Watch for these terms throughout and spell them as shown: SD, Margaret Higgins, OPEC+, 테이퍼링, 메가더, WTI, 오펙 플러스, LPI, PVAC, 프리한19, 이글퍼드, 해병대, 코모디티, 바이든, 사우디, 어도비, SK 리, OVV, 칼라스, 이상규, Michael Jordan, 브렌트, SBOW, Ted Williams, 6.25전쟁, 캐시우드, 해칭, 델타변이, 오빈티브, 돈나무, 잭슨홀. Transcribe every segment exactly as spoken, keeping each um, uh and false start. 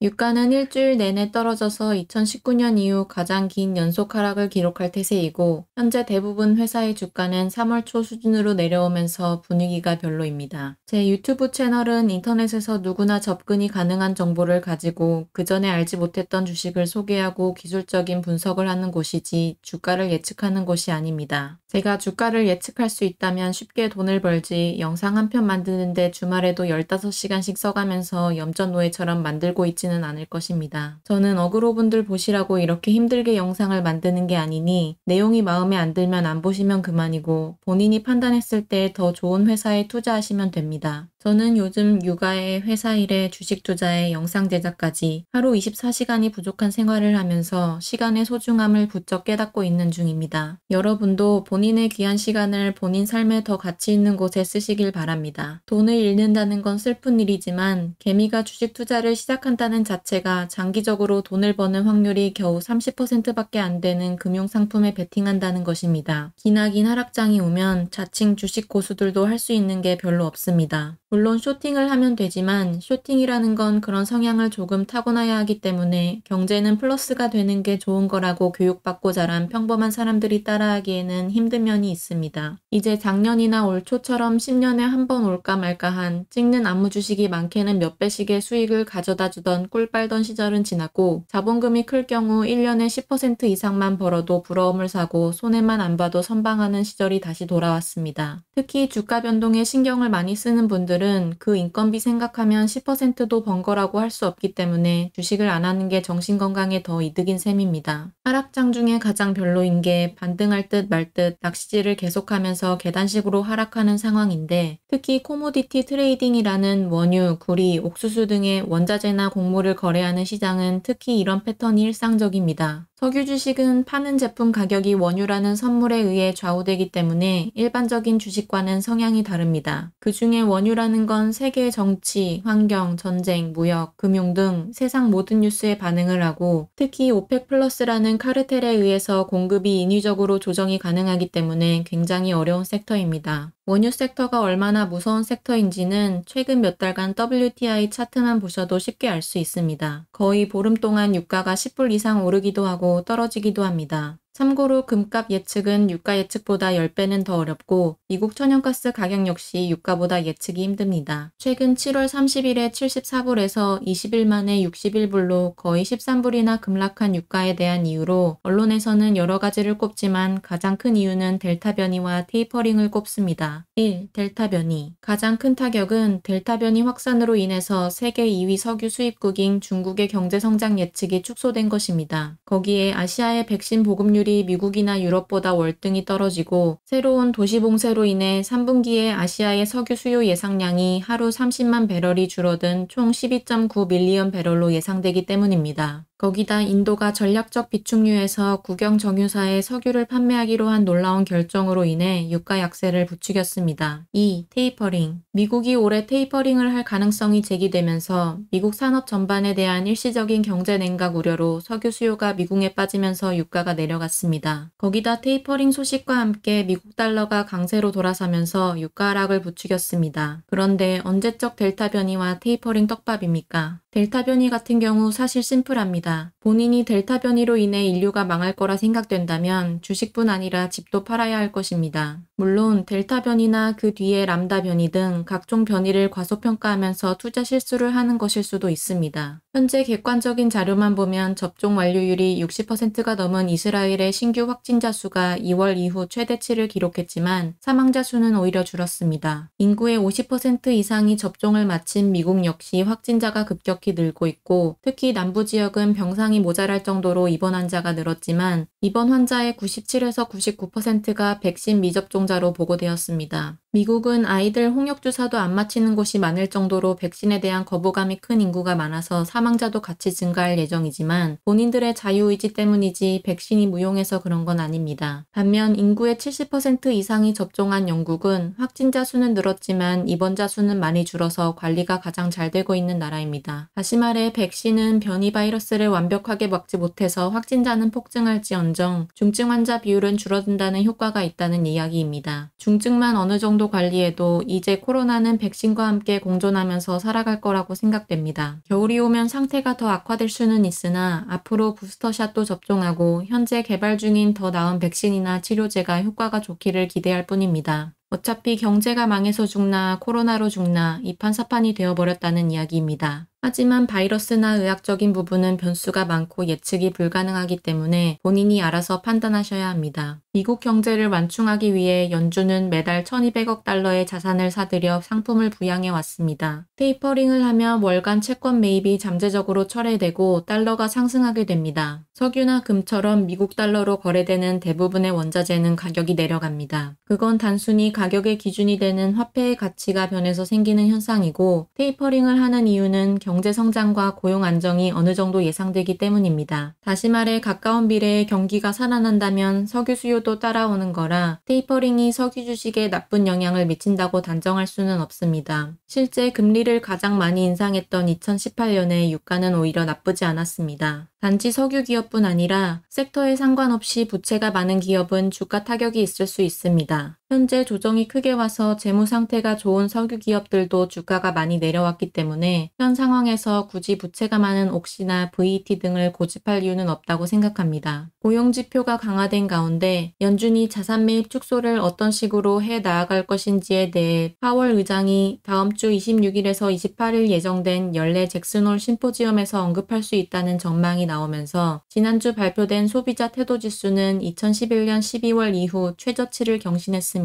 유가는 일주일 내내 떨어져서 이천십구 년 이후 가장 긴 연속 하락을 기록할 태세이고 현재 대부분 회사의 주가는 삼월 초 수준으로 내려오면서 분위기가 별로입니다. 제 유튜브 채널은 인터넷에서 누구나 접근이 가능한 정보를 가지고 그전에 알지 못했던 주식을 소개하고 기술적인 분석을 하는 곳이지 주가를 예측하는 곳이 아닙니다. 제가 주가를 예측할 수 있다면 쉽게 돈을 벌지 영상 한 편 만드는데 주말에도 열다섯 시간씩 써가면서 염전노예처럼 만들고 있지 않을 것입니다. 저는 어그로분들 보시라고 이렇게 힘들게 영상을 만드는 게 아니니 내용이 마음에 안 들면 안 보시면 그만이고 본인이 판단했을 때 더 좋은 회사에 투자하시면 됩니다. 저는 요즘 육아에 회사일에 주식 투자에 영상 제작까지 하루 이십사 시간이 부족한 생활을 하면서 시간의 소중함을 부쩍 깨닫고 있는 중입니다. 여러분도 본인의 귀한 시간을 본인 삶에 더 가치 있는 곳에 쓰시길 바랍니다. 돈을 잃는다는 건 슬픈 일이지만 개미가 주식 투자를 시작한다는 는 자체가 장기적으로 돈을 버는 확률이 겨우 삼십 퍼센트밖에 안 되는 금융상품에 베팅한다는 것입니다. 기나긴 하락장이 오면 자칭 주식 고수들도 할 수 있는 게 별로 없습니다. 물론 쇼팅을 하면 되지만 쇼팅이라는 건 그런 성향을 조금 타고나야 하기 때문에 경제는 플러스가 되는 게 좋은 거라고 교육받고 자란 평범한 사람들이 따라하기에는 힘든 면이 있습니다. 이제 작년이나 올 초처럼 십 년에 한 번 올까 말까한 찍는 아무 주식이 많게는 몇 배씩의 수익을 가져다 주던 꿀빨던 시절은 지났고 자본금이 클 경우 일 년에 십 퍼센트 이상만 벌어도 부러움을 사고 손해만 안 봐도 선방하는 시절이 다시 돌아왔습니다. 특히 주가 변동에 신경을 많이 쓰는 분들은 그 인건비 생각하면 십 퍼센트도 번 거라고 할 수 없기 때문에 주식을 안 하는 게 정신건강에 더 이득인 셈입니다. 하락장 중에 가장 별로인 게 반등할 듯 말 듯 낚시질을 계속하면서 계단식으로 하락하는 상황인데 특히 코모디티 트레이딩이라는 원유, 구리, 옥수수 등의 원자재나 공모를 거래하는 시장은 특히 이런 패턴이 일상적입니다. 석유 주식은 파는 제품 가격이 원유라는 선물에 의해 좌우되기 때문에 일반적인 주식과는 성향이 다릅니다. 그 중에 원유라는 건 세계 정치, 환경, 전쟁, 무역, 금융 등 세상 모든 뉴스에 반응을 하고 특히 오펙 플러스라는 카르텔에 의해서 공급이 인위적으로 조정이 가능하기 때문에 굉장히 어려운 섹터입니다. 원유 섹터가 얼마나 무서운 섹터인지는 최근 몇 달간 더블유 티 아이 차트만 보셔도 쉽게 알 수 있습니다. 거의 보름 동안 유가가 십 불 이상 오르기도 하고 떨어지기도 합니다. 참고로 금값 예측은 유가 예측보다 십 배는 더 어렵고 미국 천연가스 가격 역시 유가보다 예측이 힘듭니다. 최근 칠월 삼십일에 칠십사 불에서 이십 일 만에 육십일 불로 거의 십삼 불이나 급락한 유가에 대한 이유로 언론에서는 여러 가지를 꼽지만 가장 큰 이유는 델타 변이와 테이퍼링을 꼽습니다. 일. 델타 변이. 가장 큰 타격은 델타 변이 확산으로 인해서 세계 이 위 석유 수입국인 중국의 경제성장 예측이 축소된 것입니다. 거기에 아시아의 백신 보급률이 미국이나 유럽보다 월등히 떨어지고 새로운 도시봉쇄로 인해 삼 분기에 아시아의 석유 수요 예상량이 하루 삼십만 배럴이 줄어든 총 십이 점 구 밀리언 배럴로 예상되기 때문입니다. 거기다 인도가 전략적 비축유에서 국영 정유사에 석유를 판매하기로 한 놀라운 결정으로 인해 유가 약세를 부추겼습니다. 이. 테이퍼링. 미국이 올해 테이퍼링을 할 가능성이 제기되면서 미국 산업 전반에 대한 일시적인 경제 냉각 우려로 석유 수요가 미궁에 빠지면서 유가가 내려갔습니다. 거기다 테이퍼링 소식과 함께 미국 달러가 강세로 돌아서면서 유가 하락을 부추겼습니다. 그런데 언제적 델타 변이와 테이퍼링 떡밥입니까? 델타 변이 같은 경우 사실 심플합니다. 본인이 델타 변이로 인해 인류가 망할 거라 생각된다면 주식뿐 아니라 집도 팔아야 할 것입니다. 물론 델타 변이나 그 뒤에 람다 변이 등 각종 변이를 과소평가하면서 투자 실수를 하는 것일 수도 있습니다. 현재 객관적인 자료만 보면 접종 완료율이 육십 퍼센트가 넘은 이스라엘의 신규 확진자 수가 이월 이후 최대치를 기록했지만 사망자 수는 오히려 줄었습니다. 인구의 오십 퍼센트 이상이 접종을 마친 미국 역시 확진자가 급격히 늘고 있고 특히 남부지역은 병상이 모자랄 정도로 입원 환자가 늘었지만 입원 환자의 구십칠에서 구십구 퍼센트가 백신 미접종자로 보고되었습니다. 미국은 아이들 홍역주사도 안 맞히는 곳이 많을 정도로 백신에 대한 거부감이 큰 인구가 많아서 사망자도 같이 증가할 예정이지만 본인들의 자유의지 때문이지 백신이 무용해서 그런 건 아닙니다. 반면 인구의 칠십 퍼센트 이상이 접종한 영국은 확진자 수는 늘었지만 입원자 수는 많이 줄어서 관리가 가장 잘 되고 있는 나라입니다. 다시 말해 백신은 변이 바이러스를 완벽하게 막지 못해서 확진자는 폭증할지언정 중증 환자 비율은 줄어든다는 효과가 있다는 이야기입니다. 중증만 어느 정도 중도 관리에도 이제 코로나는 백신과 함께 공존하면서 살아갈 거라고 생각됩니다. 겨울이 오면 상태가 더 악화될 수는 있으나 앞으로 부스터샷도 접종하고 현재 개발 중인 더 나은 백신이나 치료제가 효과가 좋기를 기대할 뿐입니다. 어차피 경제가 망해서 죽나 코로나로 죽나 이판사판이 되어버렸다는 이야기입니다. 하지만 바이러스나 의학적인 부분은 변수가 많고 예측이 불가능하기 때문에 본인이 알아서 판단하셔야 합니다. 미국 경제를 완충하기 위해 연준은 매달 천이백억 달러의 자산을 사들여 상품을 부양해 왔습니다. 테이퍼링을 하면 월간 채권 매입이 잠재적으로 철회되고 달러가 상승하게 됩니다. 석유나 금처럼 미국 달러로 거래되는 대부분의 원자재는 가격이 내려갑니다. 그건 단순히 가격의 기준이 되는 화폐의 가치가 변해서 생기는 현상이고, 테이퍼링을 하는 이유는 경제 성장과 고용 안정이 어느 정도 예상되기 때문입니다. 다시 말해 가까운 미래에 경기가 살아난다면 석유 수요도 따라오는 거라 테이퍼링이 석유 주식에 나쁜 영향을 미친다고 단정할 수는 없습니다. 실제 금리를 가장 많이 인상했던 이천십팔 년에 유가는 오히려 나쁘지 않았습니다. 단지 석유 기업뿐 아니라 섹터에 상관없이 부채가 많은 기업은 주가 타격이 있을 수 있습니다. 현재 조정이 크게 와서 재무 상태가 좋은 석유 기업들도 주가가 많이 내려왔기 때문에 현 상황에서 굳이 부채가 많은 옥시나 브이이티 등을 고집할 이유는 없다고 생각합니다. 고용지표가 강화된 가운데 연준이 자산 매입 축소를 어떤 식으로 해 나아갈 것인지에 대해 파월 의장이 다음 주 이십육 일에서 이십팔 일 예정된 연례 잭슨홀 심포지엄에서 언급할 수 있다는 전망이 나오면서 지난주 발표된 소비자 태도 지수는 이천십일 년 십이월 이후 최저치를 경신했습니다.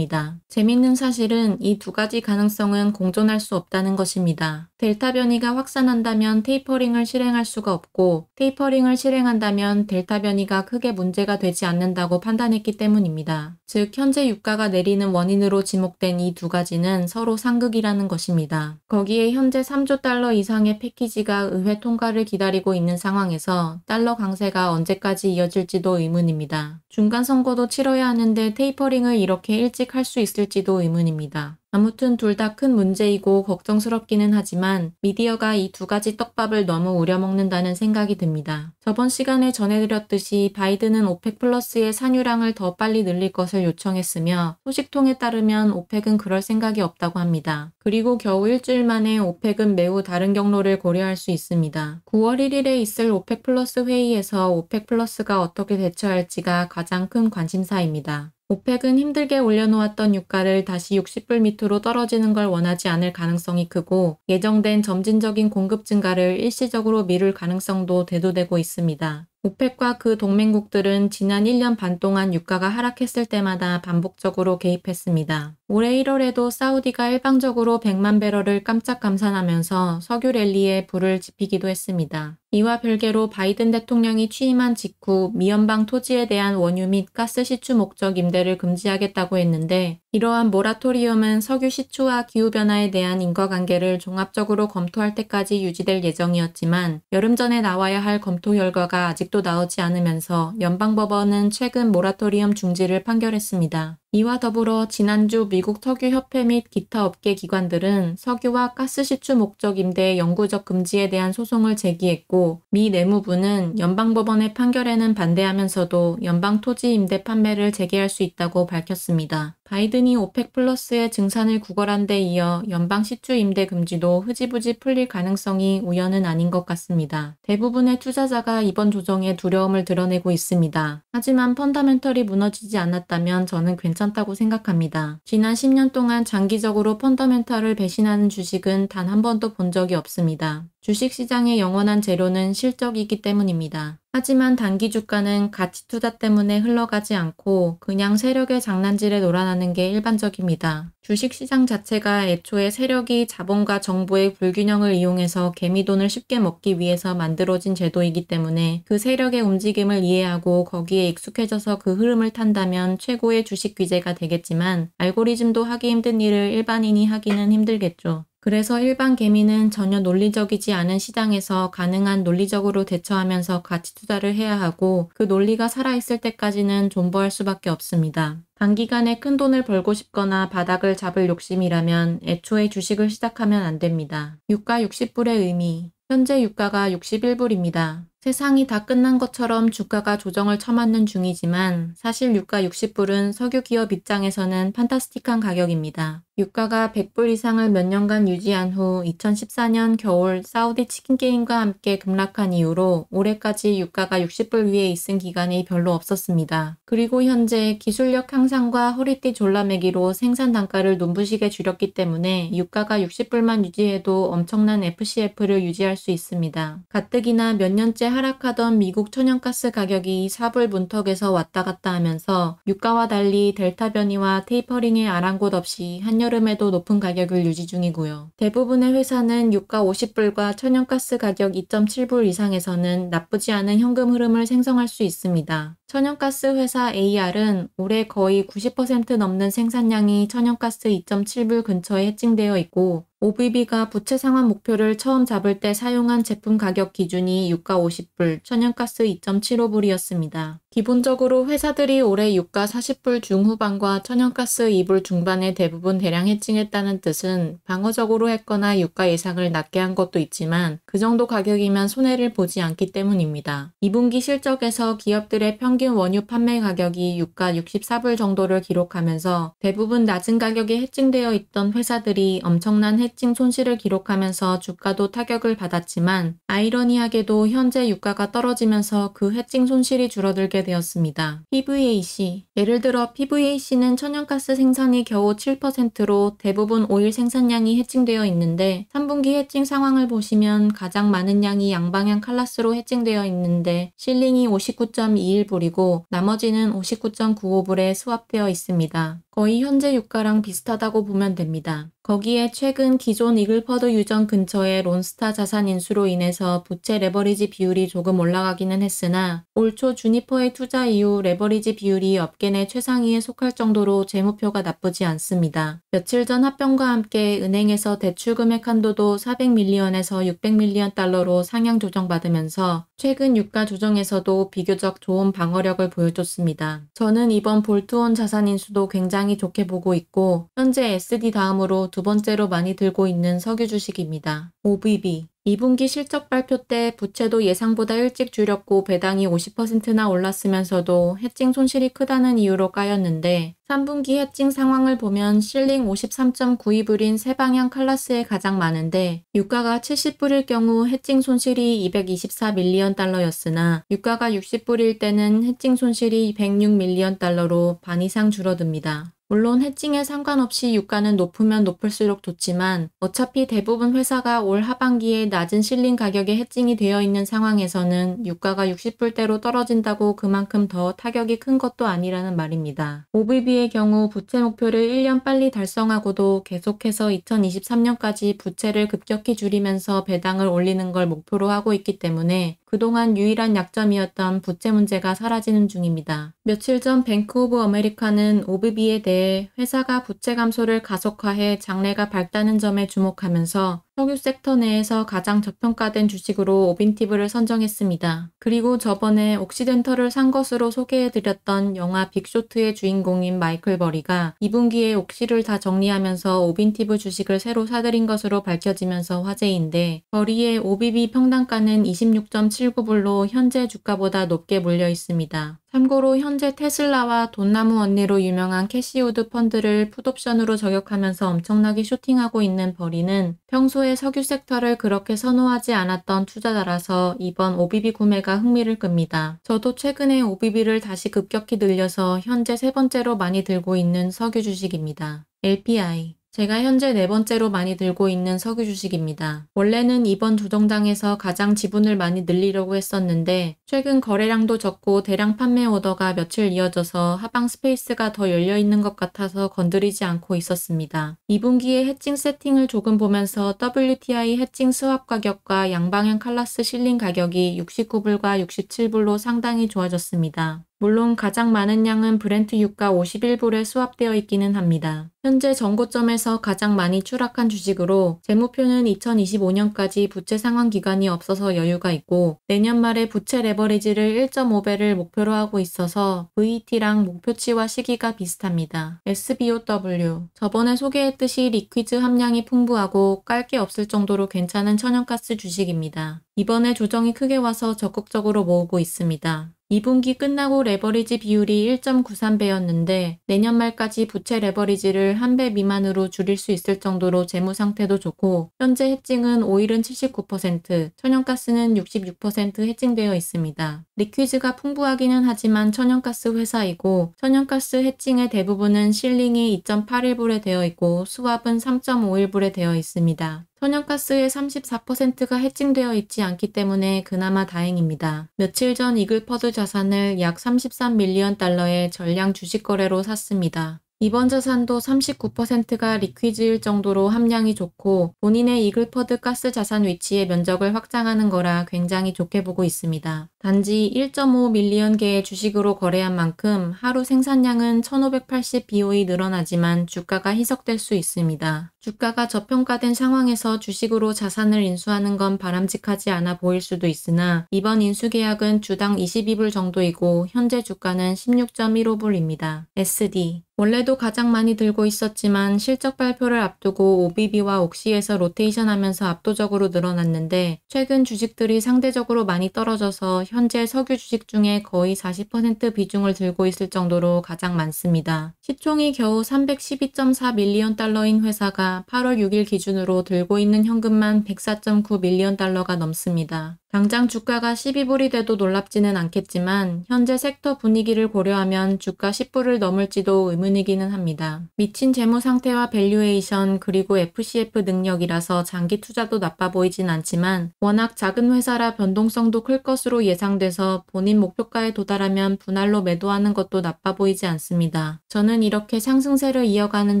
재밌는 사실은 이 두 가지 가능성은 공존할 수 없다는 것입니다. 델타 변이가 확산한다면 테이퍼링을 실행할 수가 없고, 테이퍼링을 실행한다면 델타 변이가 크게 문제가 되지 않는다고 판단했기 때문입니다. 즉 현재 유가가 내리는 원인으로 지목된 이 두 가지는 서로 상극이라는 것입니다. 거기에 현재 삼조 달러 이상의 패키지가 의회 통과를 기다리고 있는 상황에서 달러 강세가 언제까지 이어질지도 의문입니다. 중간 선거도 치러야 하는데 테이퍼링을 이렇게 일찍 할 수 있을지도 의문입니다. 아무튼 둘 다 큰 문제이고 걱정스럽기는 하지만 미디어가 이 두 가지 떡밥을 너무 우려먹는다는 생각이 듭니다. 저번 시간에 전해드렸듯이 바이든은 오펙 플러스의 산유량을 더 빨리 늘릴 것을 요청했으며 소식통에 따르면 오펙은 그럴 생각이 없다고 합니다. 그리고 겨우 일주일 만에 오펙은 매우 다른 경로를 고려할 수 있습니다. 구월 일일에 있을 오펙 플러스 회의에서 오펙 플러스가 어떻게 대처할지가 가장 큰 관심사입니다. 오펙은 힘들게 올려놓았던 유가를 다시 육십 불 밑으로 떨어지는 걸 원하지 않을 가능성이 크고, 예정된 점진적인 공급 증가를 일시적으로 미룰 가능성도 대두되고 있습니다. 오펙과 그 동맹국들은 지난 일 년 반 동안 유가가 하락했을 때마다 반복적으로 개입했습니다. 올해 일월에도 사우디가 일방적으로 백만 배럴을 깜짝 감산하면서 석유 랠리에 불을 지피기도 했습니다. 이와 별개로 바이든 대통령이 취임한 직후 미연방 토지에 대한 원유 및 가스 시추 목적 임대를 금지하겠다고 했는데, 이러한 모라토리엄은 석유 시추와 기후변화에 대한 인과관계를 종합적으로 검토할 때까지 유지될 예정이었지만 여름 전에 나와야 할 검토 결과가 아직도 나오지 않으면서 연방법원은 최근 모라토리엄 중지를 판결했습니다. 이와 더불어 지난주 미국 석유협회 및 기타 업계 기관들은 석유와 가스 시추 목적 임대의 영구적 금지에 대한 소송을 제기했고, 미 내무부는 연방법원의 판결에는 반대하면서도 연방 토지 임대 판매를 재개할 수 있다고 밝혔습니다. 바이든이 오펙 플러스의 증산을 구걸한 데 이어 연방 시추 임대 금지도 흐지부지 풀릴 가능성이 우연은 아닌 것 같습니다. 대부분의 투자자가 이번 조정에 두려움을 드러내고 있습니다. 하지만 펀더멘털이 무너지지 않았다면 저는 괜찮다고 생각합니다. 지난 십 년 동안 장기적으로 펀더멘털을 배신하는 주식은 단 한 번도 본 적이 없습니다. 주식시장의 영원한 재료는 실적이기 때문입니다. 하지만 단기 주가는 가치 투자 때문에 흘러가지 않고 그냥 세력의 장난질에 놀아나는 게 일반적입니다. 주식시장 자체가 애초에 세력이 자본과 정보의 불균형을 이용해서 개미돈을 쉽게 먹기 위해서 만들어진 제도이기 때문에 그 세력의 움직임을 이해하고 거기에 익숙해져서 그 흐름을 탄다면 최고의 주식 귀재가 되겠지만 알고리즘도 하기 힘든 일을 일반인이 하기는 힘들겠죠. 그래서 일반 개미는 전혀 논리적이지 않은 시장에서 가능한 논리적으로 대처하면서 가치 투자를 해야 하고, 그 논리가 살아있을 때까지는 존버할 수밖에 없습니다. 단기간에 큰 돈을 벌고 싶거나 바닥을 잡을 욕심이라면 애초에 주식을 시작하면 안 됩니다. 유가 육십 불의 의미. 현재 유가가 육십일 불입니다. 세상이 다 끝난 것처럼 주가가 조정을 쳐맞는 중이지만 사실 유가 육십 불은 석유기업 입장에서는 판타스틱한 가격입니다. 유가가 백 불 이상을 몇 년간 유지한 후 이천십사 년 겨울 사우디 치킨게임과 함께 급락한 이후로 올해까지 유가가 육십 불 위에 있은 기간이 별로 없었습니다. 그리고 현재 기술력 향상과 허리띠 졸라매기로 생산 단가를 눈부시게 줄였기 때문에 유가가 육십 불만 유지해도 엄청난 에프씨에프를 유지할 수 있습니다. 가뜩이나 몇 년째 하락하던 미국 천연가스 가격이 사 불 문턱에서 왔다 갔다 하면서 유가와 달리 델타 변이와 테이퍼링에 아랑곳 없이 한 여름에도 높은 가격을 유지 중이고요. 대부분의 회사는 유가 오십 불과 천연가스 가격 이 점 칠 불 이상에서는 나쁘지 않은 현금 흐름을 생성할 수 있습니다. 천연가스 회사 에이알은 올해 거의 구십 퍼센트 넘는 생산량이 천연가스 이 점 칠 불 근처에 해칭되어 있고 오비비가 부채 상환 목표를 처음 잡을 때 사용한 제품 가격 기준이 유가 오십 불, 천연가스 이 점 칠오 불이었습니다. 기본적으로 회사들이 올해 유가 사십 불 중후반과 천연가스 이 불 중반에 대부분 대량 해칭했다는 뜻은 방어적으로 했거나 유가 예상을 낮게 한 것도 있지만 그 정도 가격이면 손해를 보지 않기 때문입니다. 이 분기 실적에서 기업들의 평균 원유 판매 가격이 유가 육십사 불 정도를 기록하면서 대부분 낮은 가격에 해칭되어 있던 회사들이 엄청난 해칭 해칭 손실을 기록하면서 주가도 타격을 받았지만 아이러니하게도 현재 유가가 떨어지면서 그 해칭 손실이 줄어들게 되었습니다. 피브이에이씨 예를 들어 피브이에이씨는 천연가스 생산이 겨우 칠 퍼센트로 대부분 오일 생산량이 해칭되어 있는데 삼 분기 해칭 상황을 보시면 가장 많은 양이 양방향 칼라스로 해칭되어 있는데 실링이 오십구 점 이일 불이고 나머지는 오십구 점 구오 불에 스왑되어 있습니다. 거의 현재 유가랑 비슷하다고 보면 됩니다. 거기에 최근 기존 이글퍼드 유전 근처의 론스타 자산 인수로 인해서 부채 레버리지 비율이 조금 올라가기는 했으나 올 초 주니퍼의 투자 이후 레버리지 비율이 업계 내 최상위에 속할 정도로 재무표가 나쁘지 않습니다. 며칠 전 합병과 함께 은행에서 대출 금액 한도도 사백 밀리언에서 육백 밀리언 달러로 상향 조정받으면서 최근 유가 조정에서도 비교적 좋은 방어력을 보여줬습니다. 저는 이번 볼트온 자산 인수도 굉장히 좋게 보고 있고 현재 에스디 다음으로 두 번째로 많이 들고 있는 석유 주식입니다. 오비비 이 분기 실적 발표 때 부채도 예상보다 일찍 줄였고 배당이 오십 퍼센트나 올랐으면서도 해칭 손실이 크다는 이유로 까였는데 삼 분기 해칭 상황을 보면 실링 오십삼 점 구이 불인 세방향 칼라스에 가장 많은데 유가가 칠십 불일 경우 해칭 손실이 이백이십사 밀리언 달러였으나 유가가 육십 불일 때는 해칭 손실이 백육 밀리언 달러로 반 이상 줄어듭니다. 물론 해칭에 상관없이 유가는 높으면 높을수록 좋지만 어차피 대부분 회사가 올 하반기에 낮은 실링 가격에 해칭이 되어 있는 상황에서는 유가가 육십 불대로 떨어진다고 그만큼 더 타격이 큰 것도 아니라는 말입니다. 오비비의 경우 부채 목표를 일 년 빨리 달성하고도 계속해서 이천이십삼 년까지 부채를 급격히 줄이면서 배당을 올리는 걸 목표로 하고 있기 때문에 그동안 유일한 약점이었던 부채 문제가 사라지는 중입니다. 며칠 전 뱅크 오브 아메리카는 오비비에 대해 회사가 부채 감소를 가속화해 장래가 밝다는 점에 주목하면서 석유 섹터 내에서 가장 저평가된 주식으로 오빈티브를 선정했습니다. 그리고 저번에 옥시덴털을 산 것으로 소개해드렸던 영화 빅쇼트의 주인공인 마이클 버리가 이 분기에 옥시를 다 정리하면서 오빈티브 주식을 새로 사들인 것으로 밝혀지면서 화제인데 버리의 오비비 평당가는 이십육 점 칠구 불로 현재 주가보다 높게 물려 있습니다. 참고로 현재 테슬라와 돈나무 언니로 유명한 캐시우드 펀드를 풋옵션으로 저격하면서 엄청나게 쇼팅하고 있는 버리는 평소에 석유 섹터를 그렇게 선호하지 않았던 투자자라서 이번 오비비 구매가 흥미를 끕니다. 저도 최근에 오비비를 다시 급격히 늘려서 현재 세 번째로 많이 들고 있는 석유 주식입니다. 엘피아이 제가 현재 네 번째로 많이 들고 있는 석유 주식입니다. 원래는 이번 조정장에서 가장 지분을 많이 늘리려고 했었는데 최근 거래량도 적고 대량 판매 오더가 며칠 이어져서 하방 스페이스가 더 열려있는 것 같아서 건드리지 않고 있었습니다. 이 분기에 해칭 세팅을 조금 보면서 더블유티아이 해칭 스왑 가격과 양방향 칼라스 실링 가격이 육십구 불과 육십칠 불로 상당히 좋아졌습니다. 물론 가장 많은 양은 브렌트 유가 오십일 불에 스왑되어 있기는 합니다. 현재 전고점에서 가장 많이 추락한 주식으로 재무표는 이천이십오 년까지 부채 상환 기간이 없어서 여유가 있고 내년 말에 부채 레버리지를 일 점 오 배를 목표로 하고 있어서 브이티랑 목표치와 시기가 비슷합니다. 에스비오더블유 저번에 소개했듯이 리퀴즈 함량이 풍부하고 깔 게 없을 정도로 괜찮은 천연가스 주식입니다. 이번에 조정이 크게 와서 적극적으로 모으고 있습니다. 이 분기 끝나고 레버리지 비율이 일 점 구삼 배였는데 내년 말까지 부채 레버리지를 한 배 미만으로 줄일 수 있을 정도로 재무 상태도 좋고 현재 해칭은 오일은 칠십구 퍼센트, 천연가스는 육십육 퍼센트 해칭되어 있습니다. 리퀴즈가 풍부하기는 하지만 천연가스 회사이고 천연가스 해칭의 대부분은 실링이 이 점 팔일 불에 되어 있고 수압은 삼 점 오일 불에 되어 있습니다. 천연가스의 삼십사 퍼센트가 해칭되어 있지 않기 때문에 그나마 다행입니다. 며칠 전 이글퍼드 자산을 약 삼십삼 밀리언 달러의 전량 주식 거래로 샀습니다. 이번 자산도 삼십구 퍼센트가 리퀴즈일 정도로 함량이 좋고 본인의 이글퍼드 가스 자산 위치의 면적을 확장하는 거라 굉장히 좋게 보고 있습니다. 단지 일 점 오 밀리언 개의 주식으로 거래한 만큼 하루 생산량은 천오백팔십 비오이 늘어나지만 주가가 희석될 수 있습니다. 주가가 저평가된 상황에서 주식으로 자산을 인수하는 건 바람직하지 않아 보일 수도 있으나 이번 인수 계약은 주당 이십이 불 정도이고 현재 주가는 십육 점 일오 불입니다. 에스디 원래도 가장 많이 들고 있었지만 실적 발표를 앞두고 오비비와 옥시에서 로테이션하면서 압도적으로 늘어났는데 최근 주식들이 상대적으로 많이 떨어져서 현재 석유 주식 중에 거의 사십 퍼센트 비중을 들고 있을 정도로 가장 많습니다. 시총이 겨우 삼백십이 점 사 밀리언 달러인 회사가 팔월 육일 기준으로 들고 있는 현금만 백사 점 구 밀리언 달러가 넘습니다. 당장 주가가 십이 불이 돼도 놀랍지는 않겠지만 현재 섹터 분위기를 고려하면 주가 십 불을 넘을지도 의문이기는 합니다. 미친 재무 상태와 밸류에이션 그리고 에프씨에프 능력이라서 장기 투자도 나빠 보이진 않지만 워낙 작은 회사라 변동성도 클 것으로 예상돼서 본인 목표가에 도달하면 분할로 매도하는 것도 나빠 보이지 않습니다. 저는 이렇게 상승세를 이어가는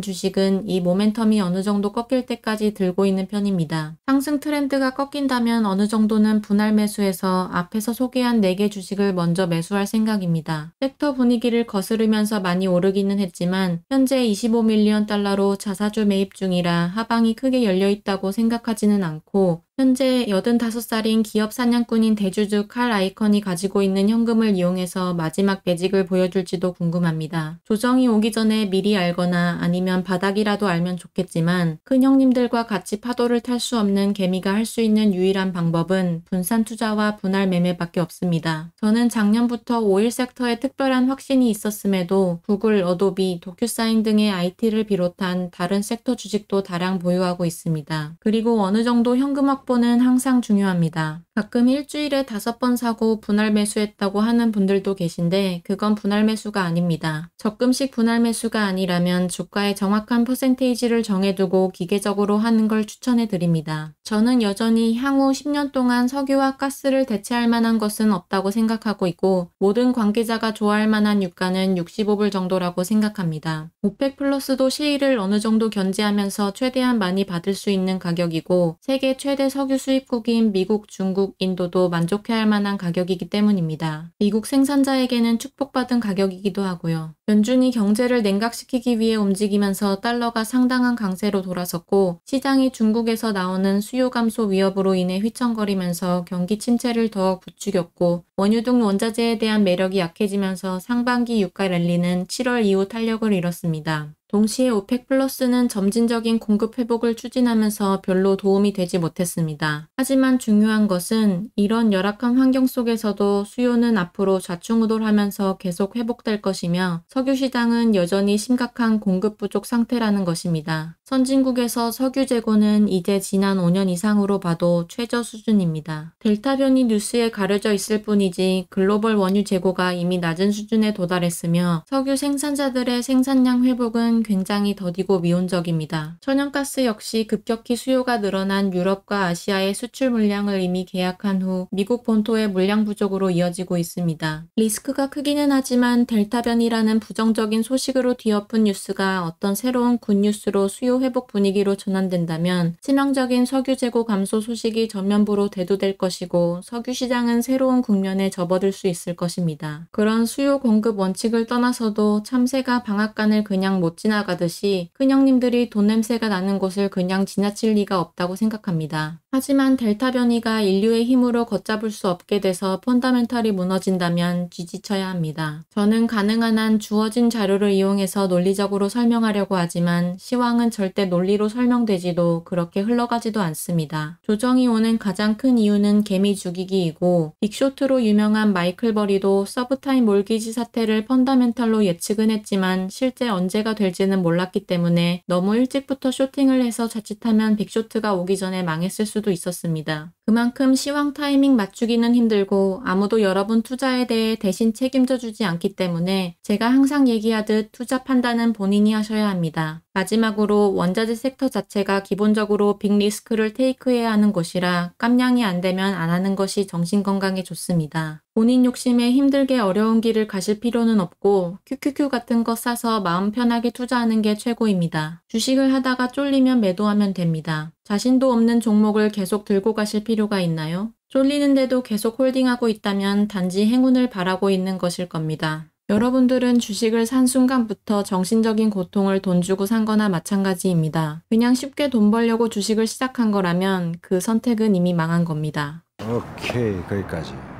주식은 이 모멘텀이 어느 정도 꺾일 때까지 들고 있는 편입니다. 상승 트렌드가 꺾인다면 어느 정도는 분할 매수해서 앞에서 소개한 네 개 주식을 먼저 매수할 생각입니다. 섹터 분위기를 거스르면서 많이 오르기는 했지만 현재 이십오 밀리언 달러로 자사주 매입 중이라 하방이 크게 열려있다고 생각하지는 않고 현재 여든다섯 살인 기업 사냥꾼인 대주주 칼 아이컨이 가지고 있는 현금을 이용해서 마지막 매직을 보여줄지도 궁금합니다. 조정이 오기 전에 미리 알거나 아니면 바닥이라도 알면 좋겠지만 큰 형님들과 같이 파도를 탈 수 없는 개미가 할 수 있는 유일한 방법은 분산 투자와 분할 매매밖에 없습니다. 저는 작년부터 오일 섹터에 특별한 확신이 있었음에도 구글, 어도비, 도큐사인 등의 아이티를 비롯한 다른 섹터 주식도 다량 보유하고 있습니다. 그리고 어느 정도 현금 확보 는 항상 중요합니다. 가끔 일주일에 다섯 번 사고 분할 매수했다고 하는 분들도 계신데 그건 분할 매수가 아닙니다. 적금식 분할 매수가 아니라면 주가의 정확한 퍼센테이지를 정해두고 기계적으로 하는 걸 추천해드립니다. 저는 여전히 향후 십 년 동안 석유와 가스를 대체할 만한 것은 없다고 생각하고 있고 모든 관계자가 좋아할 만한 유가는 육십오 불 정도라고 생각합니다. 오펙 플러스도 시의를 어느 정도 견제하면서 최대한 많이 받을 수 있는 가격이고 세계 최대 석유 수입국인 미국, 중국, 인도도 만족해할 만한 가격이기 때문입니다. 미국 생산자에게는 축복받은 가격이기도 하고요. 연준이 경제를 냉각시키기 위해 움직이면서 달러가 상당한 강세로 돌아섰고 시장이 중국에서 나오는 수요 감소 위협으로 인해 휘청거리면서 경기 침체를 더 부추겼고 원유 등 원자재에 대한 매력이 약해지면서 상반기 유가 랠리는 칠월 이후 탄력을 잃었습니다. 동시에 오펙 플러스는 점진적인 공급 회복을 추진하면서 별로 도움이 되지 못했습니다. 하지만 중요한 것은 이런 열악한 환경 속에서도 수요는 앞으로 좌충우돌하면서 계속 회복될 것이며 석유 시장은 여전히 심각한 공급 부족 상태라는 것입니다. 선진국에서 석유 재고는 이제 지난 오 년 이상으로 봐도 최저 수준입니다. 델타 변이 뉴스에 가려져 있을 뿐이지 글로벌 원유 재고가 이미 낮은 수준에 도달했으며 석유 생산자들의 생산량 회복은 굉장히 더디고 미온적입니다. 천연가스 역시 급격히 수요가 늘어난 유럽과 아시아의 수출 물량을 이미 계약한 후 미국 본토의 물량 부족으로 이어지고 있습니다. 리스크가 크기는 하지만 델타 변이라는 부정적인 소식으로 뒤엎은 뉴스가 어떤 새로운 굿뉴스로 수요 회복 분위기로 전환된다면 치명적인 석유 재고 감소 소식이 전면부로 대두될 것이고 석유 시장은 새로운 국면에 접어들 수 있을 것입니다. 그런 수요 공급 원칙을 떠나서도 참새가 방앗간을 그냥 못 지나가고 나가듯이 큰형님들이 돈 냄새가 나는 곳을 그냥 지나칠 리가 없다고 생각합니다. 하지만 델타 변이가 인류의 힘으로 걷잡을 수 없게 돼서 펀다멘탈이 무너진다면 뒤지쳐야 합니다. 저는 가능한 한 주어진 자료를 이용해서 논리적으로 설명하려고 하지만 시황은 절대 절대 논리로 설명되지도 그렇게 흘러가지도 않습니다. 조정이 오는 가장 큰 이유는 개미 죽이기이고 빅쇼트로 유명한 마이클 버리도 서브타임 몰기지 사태를 펀더멘탈로 예측은 했지만 실제 언제가 될지는 몰랐기 때문에 너무 일찍부터 쇼팅을 해서 자칫하면 빅쇼트가 오기 전에 망했을 수도 있었습니다. 그만큼 시황 타이밍 맞추기는 힘들고 아무도 여러분 투자에 대해 대신 책임져 주지 않기 때문에 제가 항상 얘기하듯 투자 판단은 본인이 하셔야 합니다. 마지막으로 원자재 섹터 자체가 기본적으로 빅 리스크를 테이크해야 하는 곳이라 깜냥이 안 되면 안 하는 것이 정신건강에 좋습니다. 본인 욕심에 힘들게 어려운 길을 가실 필요는 없고 큐큐큐 같은 거 사서 마음 편하게 투자하는 게 최고입니다. 주식을 하다가 쫄리면 매도하면 됩니다. 자신도 없는 종목을 계속 들고 가실 필요가 있나요? 쫄리는데도 계속 홀딩하고 있다면 단지 행운을 바라고 있는 것일 겁니다. 여러분들은 주식을 산 순간부터 정신적인 고통을 돈 주고 산 거나 마찬가지입니다. 그냥 쉽게 돈 벌려고 주식을 시작한 거라면 그 선택은 이미 망한 겁니다. 오케이, 거기까지.